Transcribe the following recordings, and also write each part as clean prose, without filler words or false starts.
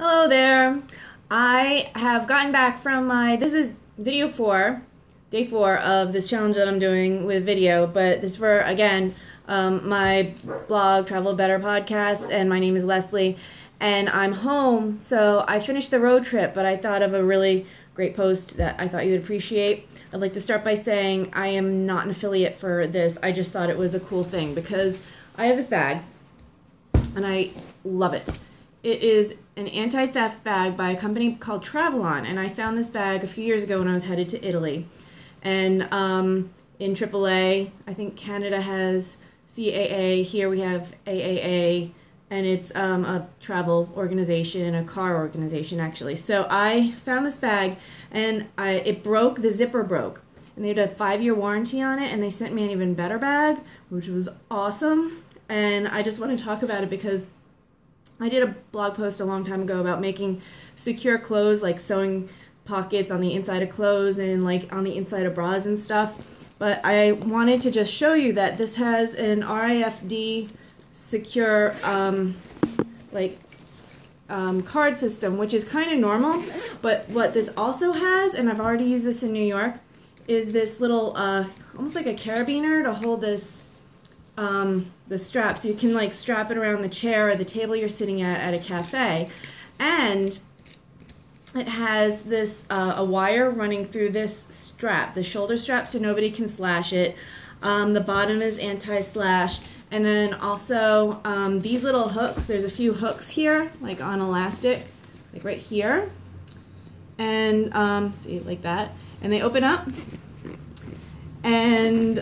Hello there. I have gotten back from my, this is video 4, day 4 of this challenge that I'm doing with video, but this for, again, my blog, Travel Better Podcast, and my name is Leslie, and I'm home, so I finished the road trip, but I thought of a really great post that I thought you would appreciate. I'd like to start by saying I am not an affiliate for this. I just thought it was a cool thing because I have this bag, and I love it. It is an anti-theft bag by a company called Travelon, and I found this bag a few years ago when I was headed to Italy. And in AAA, I think Canada has CAA, here we have AAA, and it's a travel organization, a car organization actually. So I found this bag, and it broke, the zipper broke. And they had a 5-year warranty on it, and they sent me an even better bag, which was awesome. And I just want to talk about it because I did a blog post a long time ago about making secure clothes, like sewing pockets on the inside of clothes and like on the inside of bras and stuff. But I wanted to just show you that this has an RFID secure card system, which is kind of normal. But what this also has, and I've already used this in New York, is this little almost like a carabiner to hold this the strap, so you can like strap it around the chair or the table you're sitting at a cafe. And it has this a wire running through this strap, the shoulder strap, so nobody can slash it. The bottom is anti-slash, and then also these little hooks, there's a few hooks here like on elastic, like right here, and see, like that, and they open up. And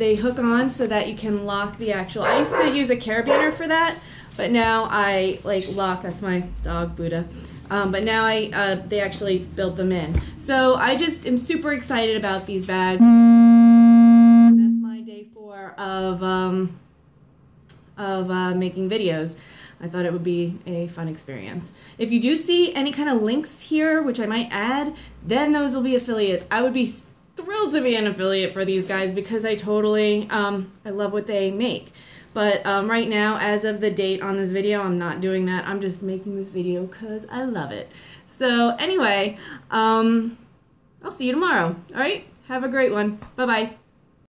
they hook on so that you can lock the actual. I used to use a carabiner for that, but now I like lock. That's my dog Buddha. But now they actually build them in. So I just am super excited about these bags. And that's my day 4 of making videos. I thought it would be a fun experience. If you do see any kind of links here, which I might add, then those will be affiliates. I would be thrilled to be an affiliate for these guys because I totally, I love what they make. But right now, as of the date on this video, I'm not doing that. I'm just making this video because I love it. So anyway, I'll see you tomorrow. All right, have a great one. Bye-bye.